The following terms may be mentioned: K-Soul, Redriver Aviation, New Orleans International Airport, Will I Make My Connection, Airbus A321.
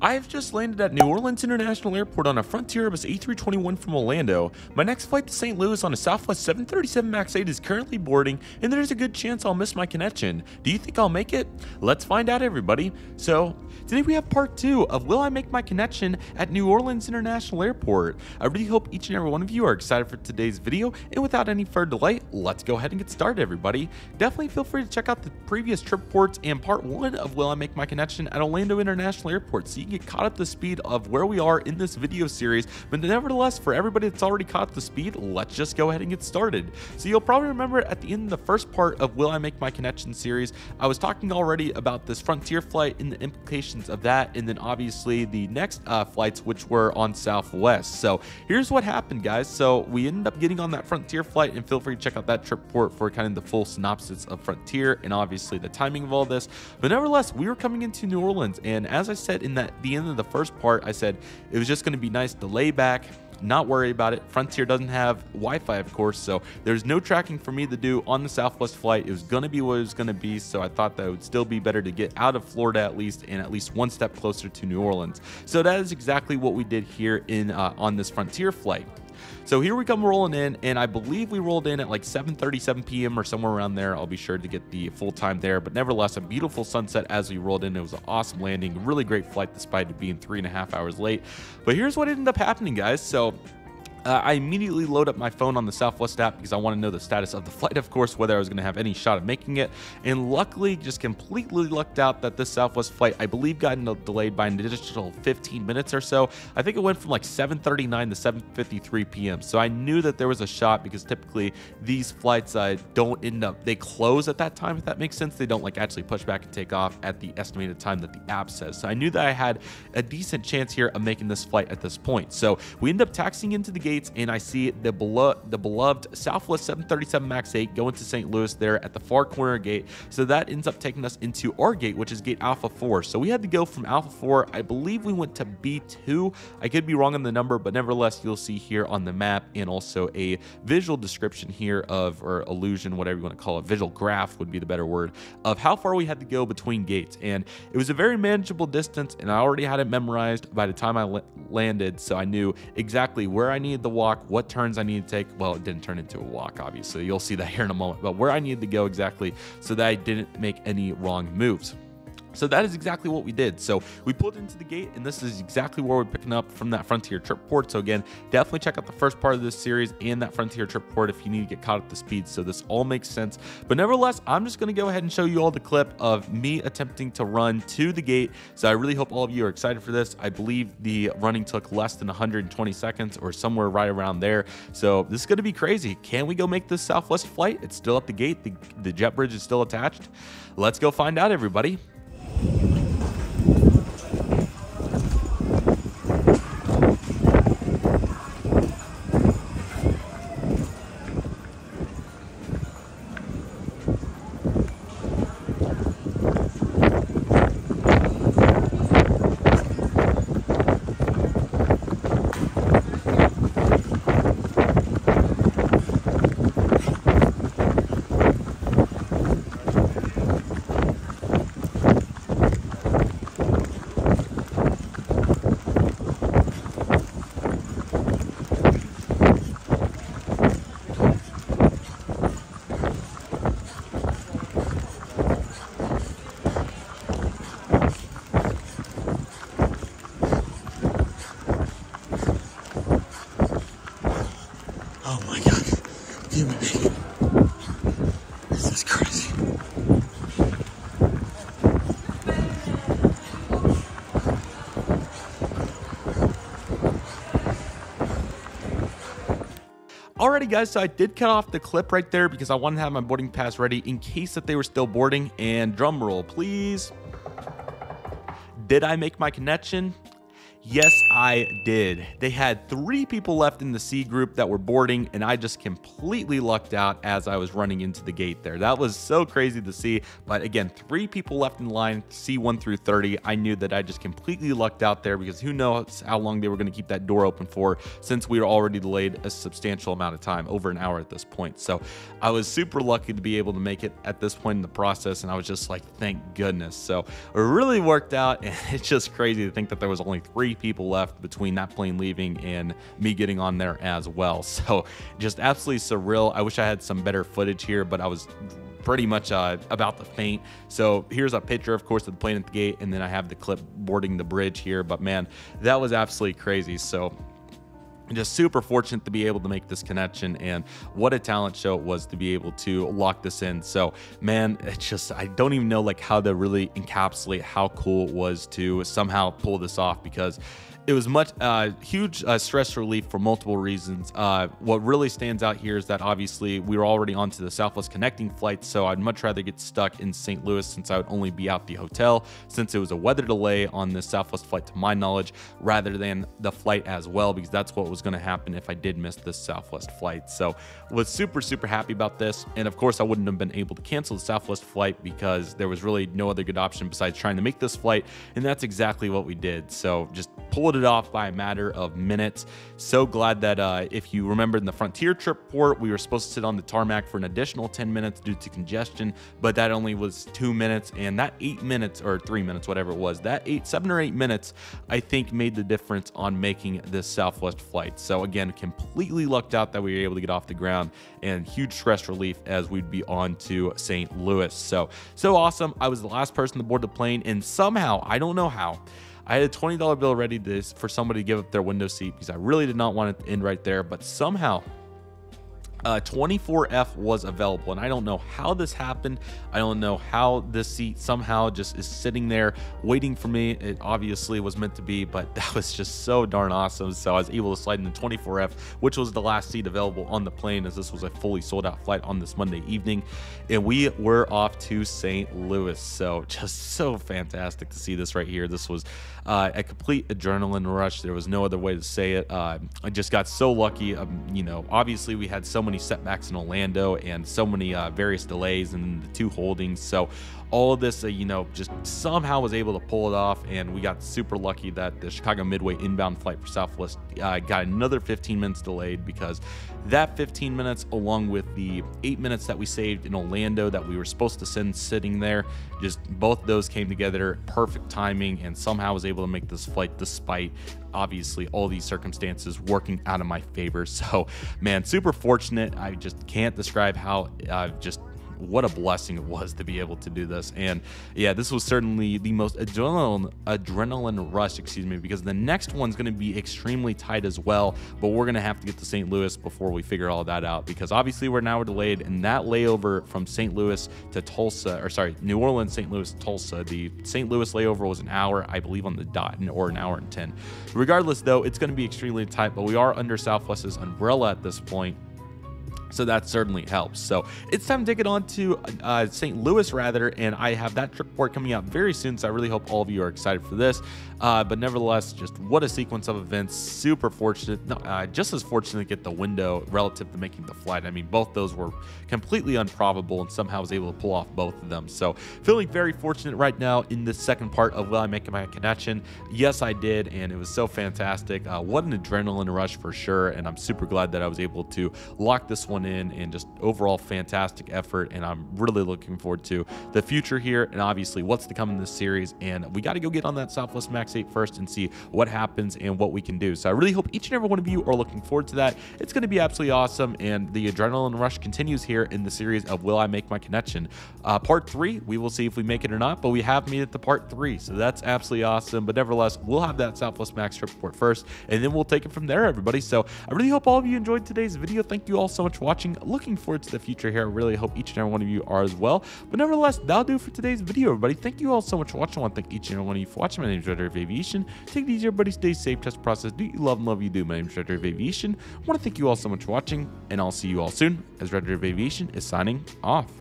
I've just landed at New Orleans International Airport on a Frontier Airbus A321 from Orlando. My next flight to St. Louis on a Southwest 737 MAX 8 is currently boarding, and there's a good chance I'll miss my connection. Do you think I'll make it? Let's find out, everybody. So today we have part 2 of will I make my connection at New Orleans International Airport. I really hope each and every one of you are excited for today's video, and without any further delay, let's go ahead and get started, everybody. Definitely feel free to check out the previous trip reports and part 1 of will I make my connection at Orlando International Airport, so you can get caught up to speed of where we are in this video series. But nevertheless, for everybody that's already caught up to speed, let's just go ahead and get started. So you'll probably remember at the end of the first part of will I make my connection series, I was talking already about this Frontier flight and the implications of that, and then obviously the next flights, which were on Southwest. So here's what happened, guys. So we ended up getting on that Frontier flight, and feel free to check out that trip report for kind of the full synopsis of Frontier and obviously the timing of all this. But nevertheless, we were coming into New Orleans, and as I said in the end of the first part, I said it was just going to be nice to lay back, not worry about it. Frontier doesn't have Wi-Fi, of course, so there's no tracking for me to do on the Southwest flight. It was gonna be what it was gonna be, so I thought that it would still be better to get out of Florida at least, and at least one step closer to New Orleans. So that is exactly what we did here in on this Frontier flight. So here we come rolling in, and I believe we rolled in at like 7:37 p.m. or somewhere around there. I'll be sure to get the full time there, but nevertheless, a beautiful sunset as we rolled in. It was an awesome landing, really great flight despite it being 3.5 hours late. But here's what ended up happening, guys. So I immediately load up my phone on the Southwest app because I want to know the status of the flight, of course, whether I was going to have any shot of making it. And luckily, just completely lucked out that this Southwest flight, I believe, got delayed by an additional 15 minutes or so. I think it went from like 7:39 to 7:53 p.m. So I knew that there was a shot because typically these flights don't end up, they close at that time, if that makes sense. They don't like actually push back and take off at the estimated time that the app says. So I knew that I had a decent chance here of making this flight at this point. So we end up taxiing into the gate, and I see the beloved Southwest 737 MAX 8 going to St. Louis there at the far corner gate. So that ends up taking us into our gate, which is gate Alpha 4. So we had to go from Alpha 4, I believe we went to B2. I could be wrong on the number, but nevertheless, you'll see here on the map and also a visual description here of, or illusion, whatever you want to call it, visual graph would be the better word, of how far we had to go between gates. And it was a very manageable distance, and I already had it memorized by the time I landed. So I knew exactly where I needed the walk, what turns I need to take. Well, it didn't turn into a walk, obviously, you'll see that here in a moment, but where I needed to go exactly so that I didn't make any wrong moves. So that is exactly what we did. So we pulled into the gate, and this is exactly where we're picking up from that Frontier trip report. So again, definitely check out the first part of this series and that Frontier trip report if you need to get caught up to speed. So this all makes sense. But nevertheless, I'm just gonna go ahead and show you all the clip of me attempting to run to the gate. So I really hope all of you are excited for this. I believe the running took less than 120 seconds or somewhere right around there. So this is gonna be crazy. Can we go make this Southwest flight? It's still at the gate. The jet bridge is still attached. Let's go find out, everybody. Alrighty, guys, so I did cut off the clip right there because I wanted to have my boarding pass ready in case that they were still boarding. And drum roll, please. Did I make my connection? Yes, I did. They had 3 people left in the C group that were boarding, and I just completely lucked out as I was running into the gate there. That was so crazy to see. But again, 3 people left in line, C1 through 30. I knew that I just completely lucked out there because who knows how long they were going to keep that door open for, since we were already delayed a substantial amount of time, over an hour at this point. So I was super lucky to be able to make it at this point in the process, and I was just like, thank goodness. So it really worked out, and it's just crazy to think that there was only 3 people left between that plane leaving and me getting on there as well. So just absolutely surreal. I wish I had some better footage here, but I was pretty much about to faint. So here's a picture, of course, of the plane at the gate, and then I have the clip boarding the bridge here. But man, that was absolutely crazy. So just super fortunate to be able to make this connection, and what a talent show it was to be able to lock this in. So man, it's just, I don't even know like how to really encapsulate how cool it was to somehow pull this off, because it was much huge stress relief for multiple reasons. What really stands out here is that obviously we were already onto the Southwest connecting flight, so I'd much rather get stuck in St. Louis, since I would only be out the hotel, since it was a weather delay on this Southwest flight to my knowledge, rather than the flight as well, because that's what was going to happen if I did miss this Southwest flight. So was super, super happy about this. And of course I wouldn't have been able to cancel the Southwest flight because there was really no other good option besides trying to make this flight. And that's exactly what we did. So just pulled it off by a matter of minutes. So glad that if you remember in the Frontier trip report, we were supposed to sit on the tarmac for an additional 10 minutes due to congestion, but that only was 2 minutes, and that 8 minutes or 3 minutes, whatever it was, that 7 or 8 minutes, I think made the difference on making this Southwest flight. So again, completely lucked out that we were able to get off the ground, and huge stress relief as we'd be on to St. Louis. So awesome. I was the last person to board the plane, and somehow, I don't know how, I had a $20 bill ready for somebody to give up their window seat because I really did not want it to end right there, but somehow 24F was available, and I don't know how this happened. I don't know how this seat somehow just is sitting there waiting for me. It obviously was meant to be, but that was just so darn awesome. So I was able to slide into 24F, which was the last seat available on the plane, as this was a fully sold out flight on this Monday evening, and we were off to St. Louis. So just so fantastic to see this right here. This was a complete adrenaline rush. There was no other way to say it. I just got so lucky. You know, obviously we had so many setbacks in Orlando, and so many various delays, and the 2 holdings. So all of this, you know, just somehow was able to pull it off, and we got super lucky that the Chicago Midway inbound flight for Southwest got another 15 minutes delayed, because that 15 minutes, along with the 8 minutes that we saved in Orlando that we were supposed to send sitting there, just both those came together, perfect timing, and somehow was able to make this flight despite obviously all these circumstances working out in my favor. So man, super fortunate. I just can't describe how what a blessing it was to be able to do this. And yeah, this was certainly the most adrenaline rush, excuse me, because the next one's going to be extremely tight as well, but we're going to have to get to St. Louis before we figure all that out, because obviously we're an hour delayed, and that layover from St. Louis to Tulsa, or sorry, New Orleans, St. Louis, Tulsa, the St. Louis layover was an hour, I believe, on the dot, or an hour and 10. Regardless though, it's going to be extremely tight, but we are under Southwest's umbrella at this point, so that certainly helps. So it's time to get on to St. Louis rather, and I have that trip report coming out very soon, so I really hope all of you are excited for this. But nevertheless, just what a sequence of events. Super fortunate, just as fortunate to get the window relative to making the flight. I mean, both those were completely improbable, and somehow was able to pull off both of them. So feeling very fortunate right now in this second part of will I make my connection. Yes, I did, and it was so fantastic. What an adrenaline rush for sure, and I'm super glad that I was able to lock this one in, and just overall fantastic effort, and I'm really looking forward to the future here, and obviously what's to come in this series. And we got to go get on that Southwest Max 8 first and see what happens and what we can do. So I really hope each and every one of you are looking forward to that. It's going to be absolutely awesome, and the adrenaline rush continues here in the series of will I make my connection. Part 3, we will see if we make it or not, but we have made it to part 3, so that's absolutely awesome. But nevertheless, we'll have that Southwest Max trip report first, and then we'll take it from there, everybody. So I really hope all of you enjoyed today's video. Thank you all so much for watching. Looking forward to the future here. I really hope each and every one of you are as well. But nevertheless, that'll do it for today's video, everybody. Thank you all so much for watching. I want to thank each and every one of you for watching. My name is Redriver Aviation. Take it easy, everybody. Stay safe. Test the process. Do you love and love you do. My name is Redriver Aviation. I want to thank you all so much for watching, and I'll see you all soon, as Redriver Aviation is signing off.